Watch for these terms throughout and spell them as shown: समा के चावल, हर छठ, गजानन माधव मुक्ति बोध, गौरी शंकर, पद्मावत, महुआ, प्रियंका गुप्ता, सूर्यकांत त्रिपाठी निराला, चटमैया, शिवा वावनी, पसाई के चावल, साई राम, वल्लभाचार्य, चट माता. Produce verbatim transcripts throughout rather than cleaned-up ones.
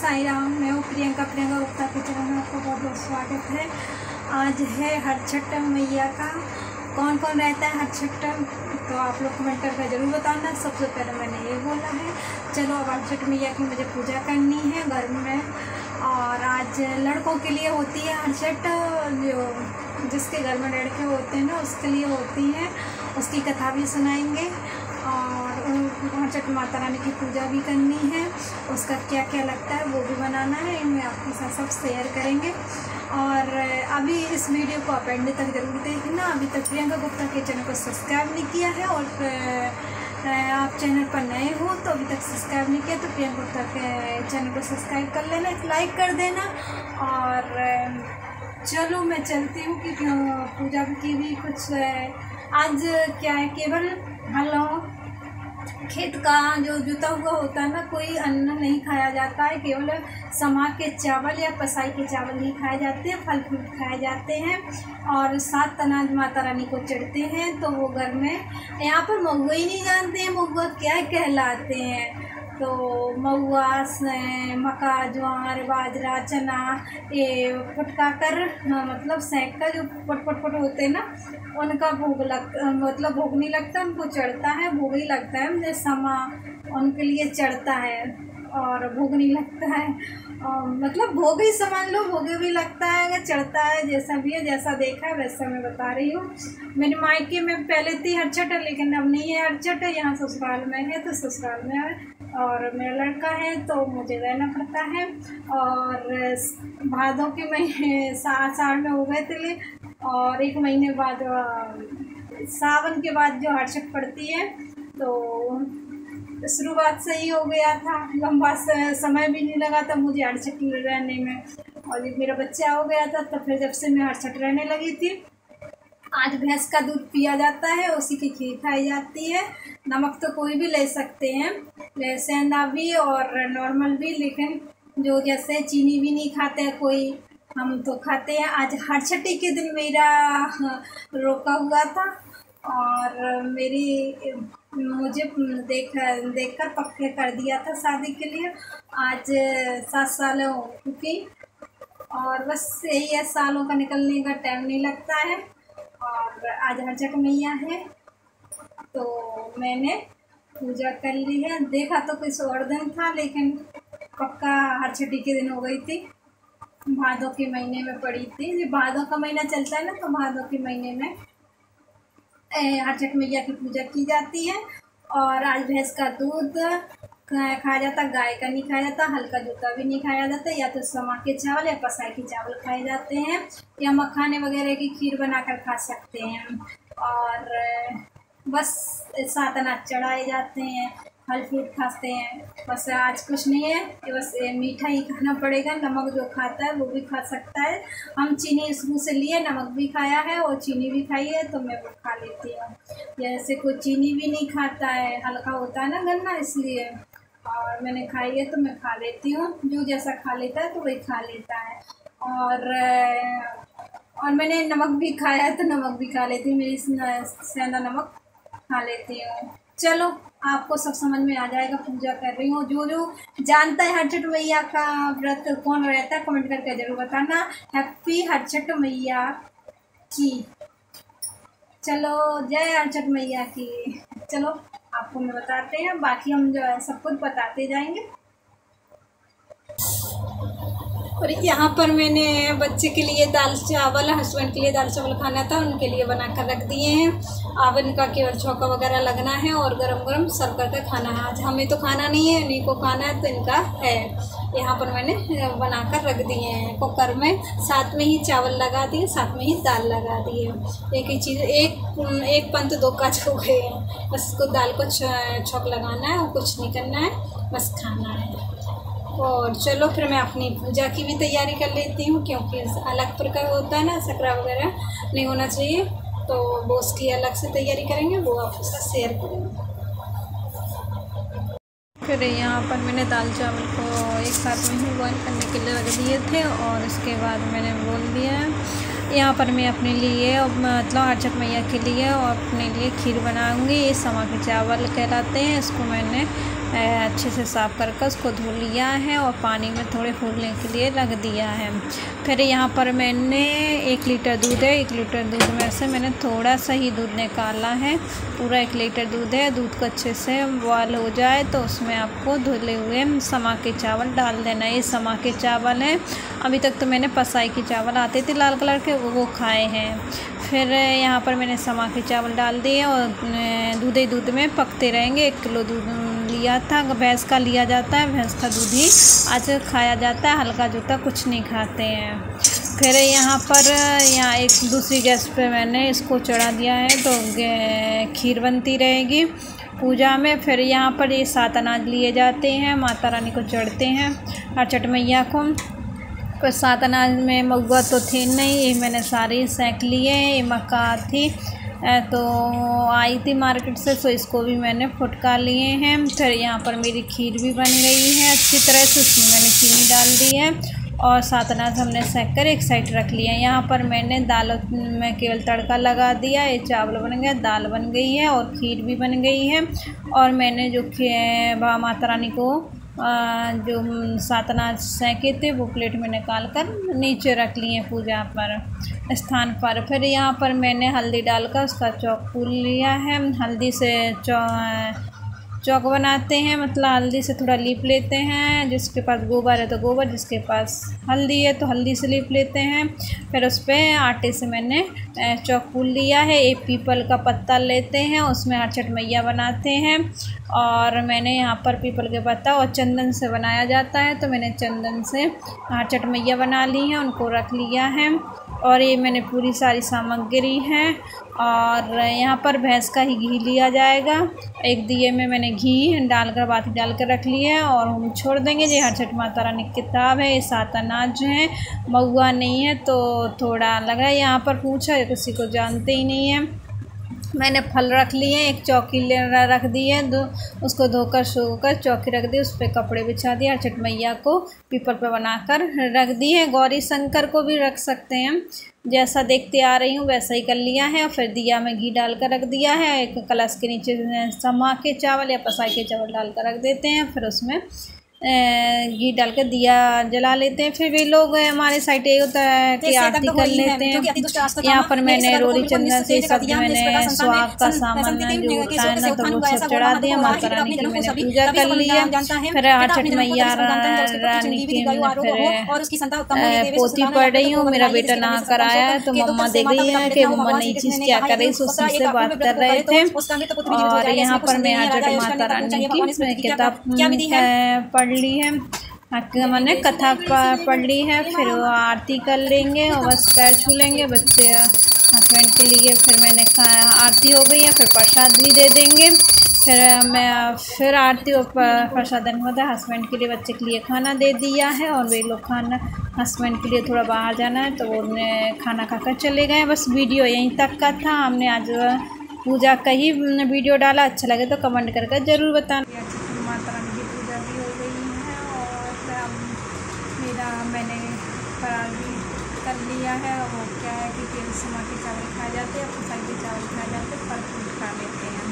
साई राम। मैं हूँ प्रियंका प्रियंका गुप्ता के चैनल में आपको बहुत बहुत स्वागत है। आज है हर छठ मैया का, कौन कौन रहता है हर छठ तो आप लोग कमेंट करके जरूर बताना। सबसे पहले मैंने ये बोला है, चलो अब हर छठ मैया की मुझे पूजा करनी है घर में। और आज लड़कों के लिए होती है हर छठ, जो जिसके घर में लड़के होते हैं ना उसके लिए होती है। उसकी कथा भी सुनाएंगे और वहाँ चट माता रानी की पूजा भी करनी है। उसका क्या क्या लगता है वो भी बनाना है, इनमें आपके साथ सब शेयर करेंगे। और अभी इस वीडियो को आप एंड तक जरूर देखना। अभी तक प्रियंका गुप्ता के चैनल को सब्सक्राइब नहीं किया है और आप चैनल पर नए हो तो अभी तक सब्सक्राइब नहीं किया तो प्रियंका गुप्ता के चैनल को सब्सक्राइब कर लेना, एक लाइक कर देना। और चलो मैं चलती हूँ कि पूजा की भी कुछ आज क्या है, केवल हलो खेत का जो जुता हुआ होता है ना, कोई अन्न नहीं खाया जाता है। केवल समा के चावल या पसाई के चावल ही खाए जाते हैं, फल फ्रूट खाए जाते हैं। और सात अनाज माता रानी को चढ़ते हैं तो वो घर में, यहाँ पर महुआ ही नहीं जानते हैं महुआ क्या कहलाते हैं। तो महुआ, मक्का, ज्वार, बाजरा, चना ये फटका कर मतलब सेंक का जो पट पट पट होते हैं ना उनका भोग लग मतलब भोग नहीं लगता, उनको चढ़ता है, भोग ही लगता है। मुझे समा उनके लिए चढ़ता है और भोग नहीं लगता है, और मतलब भोग ही समझ लो, भोग भी लगता है अगर चढ़ता है। जैसा भी है, जैसा देखा है वैसा मैं बता रही हूँ। मेरे मायके में पहले थी हर छठ, लेकिन अब नहीं है हर छठ, यहाँ ससुराल में है तो ससुराल में है। और मेरा लड़का है तो मुझे रहना पड़ता है। और भादों के महीने साढ़ में हो गए थे और एक महीने बाद सावन के बाद जो हर छठ पड़ती है तो शुरुआत से ही हो गया था। लंबा समय भी नहीं लगा था मुझे हर छठ रहने में। और जब मेरा बच्चा हो गया था तो फिर जब से मैं हर छठ रहने लगी थी। आज भैंस का दूध पिया जाता है, उसी की खीर खाई जाती है। नमक तो कोई भी ले सकते हैं, सेंधा भी और नॉर्मल भी, लेकिन जो जैसे चीनी भी नहीं खाते हैं कोई, हम तो खाते हैं। आज हर छठी के दिन मेरा रोका हुआ था और मेरी मुझे देख देख कर पक्के कर दिया था शादी के लिए। आज सात साल हो चुकी और बस यही है, सालों का निकलने का टाइम नहीं लगता है। और आज हर जगह मैया है तो मैंने पूजा कर ली है। देखा तो कुछ और दिन था लेकिन पक्का हर छठी के दिन हो गई थी, भादों के महीने में पड़ी थी। जब भादों का महीना चलता है ना तो भादों के महीने में हर छठ मैया की पूजा की जाती है। और आज भैंस का दूध खाया जाता, गाय का नहीं खाया जाता, हल्का जूता भी नहीं खाया जाता। या तो समा के चावल या पसाई के चावल खाए जाते हैं, या मखाने वगैरह की खीर बनाकर खा सकते हैं। और बस सात अनाज चढ़ाए जाते हैं, फल फ्रूट खाते हैं। बस आज कुछ नहीं है, ये बस मीठा ही खाना पड़ेगा। नमक जो खाता है वो भी खा सकता है। हम चीनी इस मुँह से लिए, नमक भी खाया है और चीनी भी खाई है तो मैं वो खा लेती हूँ। जैसे कोई चीनी भी नहीं खाता है, हल्का होता है ना गन्ना, इसलिए। और मैंने खाई है तो मैं खा लेती हूँ, जो जैसा खा लेता है तो वही खा लेता है। और और मैंने नमक भी खाया है तो नमक भी खा लेती हूँ, मेरी सेंधा नमक खा लेती हूँ। चलो आपको सब समझ में आ जाएगा, पूजा कर रही हूँ। जो जो जानता है हर छठ मैया का व्रत कौन रहता है कमेंट करके जरूर बताना। हैप्पी हर छठ मैया की, चलो जय हर छठ मैया की। चलो आपको मैं बताते हैं, बाकी हम जो है सब कुछ बताते जाएंगे। और यहाँ पर मैंने बच्चे के लिए दाल चावल, हस्बैंड के लिए दाल चावल खाना था, उनके लिए बनाकर रख दिए हैं। अब इनका केवल छौका वगैरह लगना है और गरम गरम सर्व करके खाना है। आज हमें तो खाना नहीं है, इन्हीं को खाना है तो इनका है। यहाँ पर मैंने बनाकर रख दिए हैं कुकर में, साथ में ही चावल लगा दिए, साथ में ही दाल लगा दी है। एक ही चीज़, एक एक पंथ दो काज हो गए हैं। बस इसको दाल को छौक लगाना है और कुछ नहीं करना है, बस खाना है। और चलो फिर मैं अपनी पूजा की भी तैयारी कर लेती हूँ, क्योंकि अलग प्रकार होता है ना, सकरा वगैरह नहीं होना चाहिए तो वो उसकी अलग से तैयारी करेंगे, वो आपके साथ शेयर करेंगे। फिर यहाँ पर मैंने दाल चावल को एक साथ में ही बॉइल करने के लिए रख दिए थे और उसके बाद मैंने बोल दिया है। यहाँ पर मैं अपने लिए मतलब हर छठ मैया के लिए और अपने लिए खीर बनाऊँगी। ये समा के चावल कहलाते हैं, इसको मैंने अच्छे से साफ़ करके उसको धो लिया है और पानी में थोड़े फूलने के लिए रख दिया है। फिर यहाँ पर मैंने एक लीटर दूध है, एक लीटर दूध में से मैंने थोड़ा सा ही दूध निकाला है, पूरा एक लीटर दूध है। दूध को अच्छे से बॉयल हो जाए तो उसमें आपको धुले हुए समा के चावल डाल देना। ये समा के चावल हैं, अभी तक तो मैंने पसाई के चावल आते थे लाल कलर के वो खाए हैं। फिर यहाँ पर मैंने समा के चावल डाल दिए और दूधे दूध में पकते रहेंगे। एक किलो दूध लिया था, भैंस का लिया जाता है, भैंस का दूध ही आज खाया जाता है, हल्का जूता कुछ नहीं खाते हैं। फिर यहाँ पर यहाँ एक दूसरी गैस पे मैंने इसको चढ़ा दिया है तो खीर बनती रहेगी पूजा में। फिर यहाँ पर ये सात अनाज लिए जाते हैं, माता रानी को चढ़ते हैं और चटमैया को। पर सात अनाज में महुआ तो थी नहीं, ये मैंने सारी सेंक लिए। ये मक्का थी तो आई थी मार्केट से, तो इसको भी मैंने फुटका लिए हैं। फिर यहाँ पर मेरी खीर भी बन गई है अच्छी तरह से, उसमें मैंने चीनी डाल दी है और सात अनाज हमने सेक कर एक साइड रख लिया है। यहाँ पर मैंने दाल में केवल तड़का लगा दिया, ये चावल बन गया, दाल बन गई है और खीर भी बन गई है। और मैंने जो माता रानी को जो सात अनाज सेंके थे वो प्लेट में निकाल कर नीचे रख लिए पूजा पर स्थान पर। फिर यहाँ पर मैंने हल्दी डालकर उसका चौक फूल लिया है। हल्दी से चौ चौक बनाते हैं, मतलब हल्दी से थोड़ा लीप लेते हैं। जिसके पास गोबर है तो गोबर, जिसके पास हल्दी है तो हल्दी से लीप लेते हैं। फिर उस पर आटे से मैंने चौक फूल लिया है। एक पीपल का पत्ता लेते हैं, उसमें हर चटमैया बनाते हैं। और मैंने यहाँ पर पीपल के पत्ता और चंदन से बनाया जाता है, तो मैंने चंदन से हर चटमैया बना ली है, उनको रख लिया है। और ये मैंने पूरी सारी सामग्री है। और यहाँ पर भैंस का ही घी लिया जाएगा। एक दिए में मैंने घी डालकर बाती डालकर रख ली है और हम छोड़ देंगे। ये हर छठ माता रानी की किताब है, ये सात अनाज हैं, महुआ नहीं है तो थोड़ा लग रहा है। यहाँ पर पूछा है, किसी को जानते ही नहीं है। मैंने फल रख लिए, एक चौकी ले रख दी है, दो उसको धोकर सूखकर चौकी रख दी, उस पर कपड़े बिछा दिए। हर छठ मैया को पीपल पर बनाकर रख दी है। गौरी शंकर को भी रख सकते हैं, जैसा देखते आ रही हूँ वैसा ही कर लिया है। और फिर दिया में घी डालकर रख दिया है। एक कलश के नीचे समा के चावल या पसाई के चावल डालकर रख देते हैं। फिर उसमें घी डाल के दिया जला लेते हैं। फिर भी लोग हमारे साइड यही होता है कि आरती कर लेते हैं। यहाँ पर मैंने रोरी चंदन से सब मैंने स्वाग का सामान जो होता है ना तो वो सब चढ़ा दिया। माता रानी की मैंने पूजा कर लिया। फिर हर छठ मैया रानी की फिर पोती पड़ रही हूँ। मेरा बेटा नहा कर आया है तो मम्मा देख रही है कि मम्मा नई चीज़ क्या कर रही, उसी से बात कर रहे थे। और यहाँ पर मैं हर छठ माता रानी की किताब पढ़ ली है, मैंने कथा पढ़ ली है। फिर वो आरती कर लेंगे और बस पैर छू लेंगे बच्चे हस्बैंड के लिए। फिर मैंने खाया, आरती हो गई है, फिर प्रसाद भी दे देंगे। फिर मैं फिर आरती और प्रसाद होता है, हस्बैंड के लिए बच्चे के लिए खाना दे दिया है। और वे लोग खाना, हस्बैंड के लिए थोड़ा बाहर जाना है तो वो खाना खाकर चले गए। बस वीडियो यहीं तक का था। हमने आज पूजा का ही वीडियो डाला, अच्छा लगे तो कमेंट करके ज़रूर बताना। माता रानी की पूजा भी हो गई है और मेरा मैंने फरार भी कर लिया है। वो क्या है कि केवल समा के चावल खाए जाते हैं, पसाई के चावल खाए जाते हैं, फल फूल खा लेते हैं।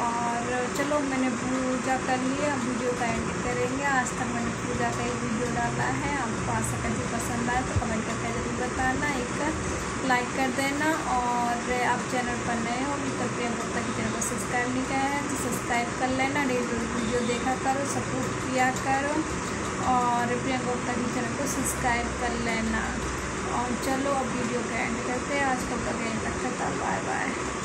और चलो मैंने पूजा कर ली है, वीडियो का एंड करेंगे। आज तक मैंने पूजा का एक वीडियो डाला है, आपको आज तक अगर पसंद आए तो कमेंट करके जरूर बताना, एक लाइक कर देना। और आप चैनल पर नए हो तो प्रियंका गुप्ता की चैनल को सब्सक्राइब नहीं किया है तो सब्सक्राइब कर लेना। डेली वीडियो देखा करो, सपोर्ट किया करो और प्रियंका गुप्ता की चैनल को सब्सक्राइब कर लेना। और चलो अब वीडियो का एंड करते हैं, आज कब तक यहीं तक, बाय बाय।